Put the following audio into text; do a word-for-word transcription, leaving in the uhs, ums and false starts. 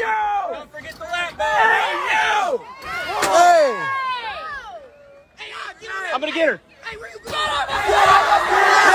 yo! Don't forget the lap band. Hey, yo! Hey! Hey! I'm gonna get her. Hey, where you going?